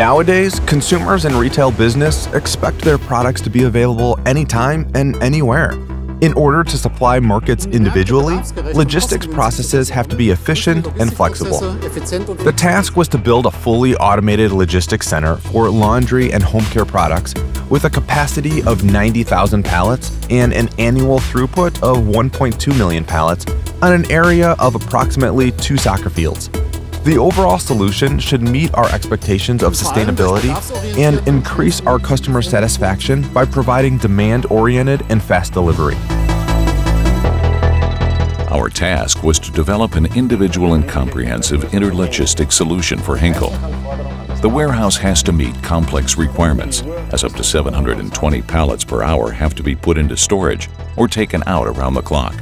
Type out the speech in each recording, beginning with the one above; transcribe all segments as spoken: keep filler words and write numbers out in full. Nowadays, consumers and retail business expect their products to be available anytime and anywhere. In order to supply markets individually, logistics processes have to be efficient and flexible. The task was to build a fully automated logistics center for laundry and home care products with a capacity of ninety thousand pallets and an annual throughput of one point two million pallets on an area of approximately two soccer fields. The overall solution should meet our expectations of sustainability and increase our customer satisfaction by providing demand-oriented and fast delivery. Our task was to develop an individual and comprehensive interlogistic solution for Henkel. The warehouse has to meet complex requirements, as up to seven hundred twenty pallets per hour have to be put into storage or taken out around the clock.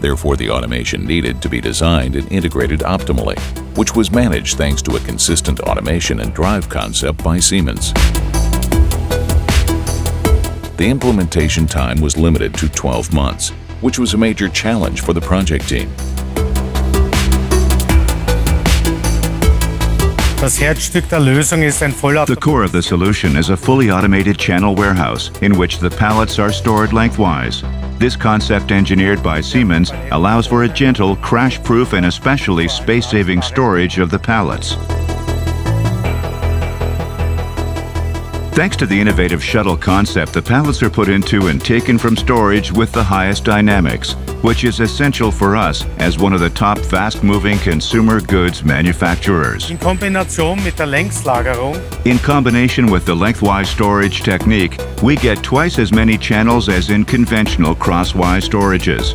Therefore, the automation needed to be designed and integrated optimally, which was managed thanks to a consistent automation and drive concept by Siemens. The implementation time was limited to twelve months, which was a major challenge for the project team. The core of the solution is a fully automated channel warehouse in which the pallets are stored lengthwise. This concept, engineered by Siemens, allows for a gentle, crash-proof and especially space-saving storage of the pallets. Thanks to the innovative shuttle concept, the pallets are put into and taken from storage with the highest dynamics, which is essential for us as one of the top fast-moving consumer goods manufacturers. In combination with the lengthwise storage technique, we get twice as many channels as in conventional crosswise storages.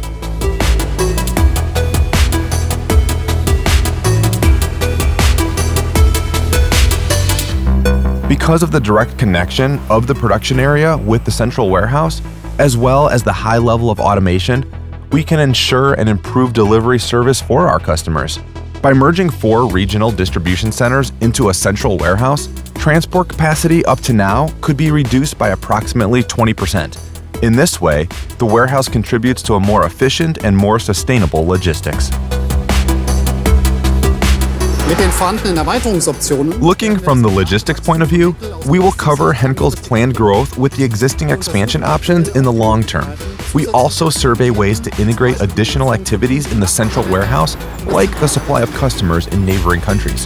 Because of the direct connection of the production area with the central warehouse, as well as the high level of automation, we can ensure an improved delivery service for our customers. By merging four regional distribution centers into a central warehouse, transport capacity up to now could be reduced by approximately twenty percent. In this way, the warehouse contributes to a more efficient and more sustainable logistics. Looking from the logistics point of view, we will cover Henkel's planned growth with the existing expansion options in the long term. We also survey ways to integrate additional activities in the central warehouse, like the supply of customers in neighboring countries.